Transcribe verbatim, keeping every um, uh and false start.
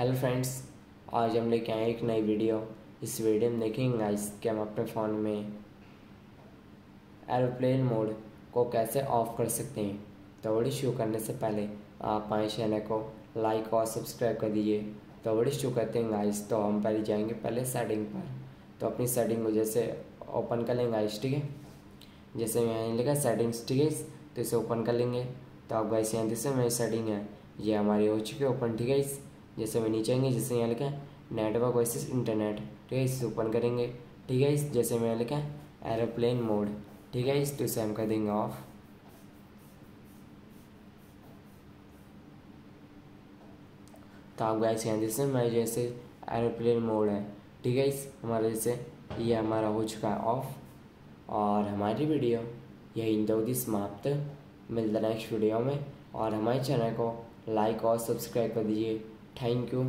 Hello friends, आज हम लेके आए एक नई वीडियो। इस वीडियो में देखेंगे गाइस कि हम अपने फ़ोन में एरोप्लेन मोड को कैसे ऑफ़ कर सकते हैं। तो वीडियो शुरू करने से पहले आप हमारे चैनल को लाइक और सब्सक्राइब कर दीजिए। तो वीडियो शुरू करते हैं गाइस। तो हम पहले जाएंगे पहले सेटिंग पर। तो अपनी सेटिंग को जैसे ओपन कर लेंगे गाइस, ठीक है। जैसे यहाँ लिखा सेटिंग्स, ठीक है, तो इसे ओपन कर लेंगे। तो आप गाइस यहाँ जैसे मेरी सेटिंग है ये हमारी हो चुकी है ओपन, ठीक है। इस जैसे मैं नीचे आएंगे, जैसे यहाँ लिखा है नेटवर्क वर्सेस इंटरनेट, ठीक है, इसे ओपन करेंगे, ठीक है। इस जैसे मैं लिखा है एरोप्लेन मोड, ठीक है, इस तो इसे हम कर देंगे ऑफ। तो आप गाइस यहाँ जैसे मैं जैसे एरोप्लेन मोड है, ठीक है, इस हमारे जैसे ये हमारा हो चुका है ऑफ। और हमारी वीडियो यही दो समाप्त, मिलता है नेक्स्ट वीडियो में। और हमारे चैनल को लाइक और सब्सक्राइब कर दीजिए। Thank you.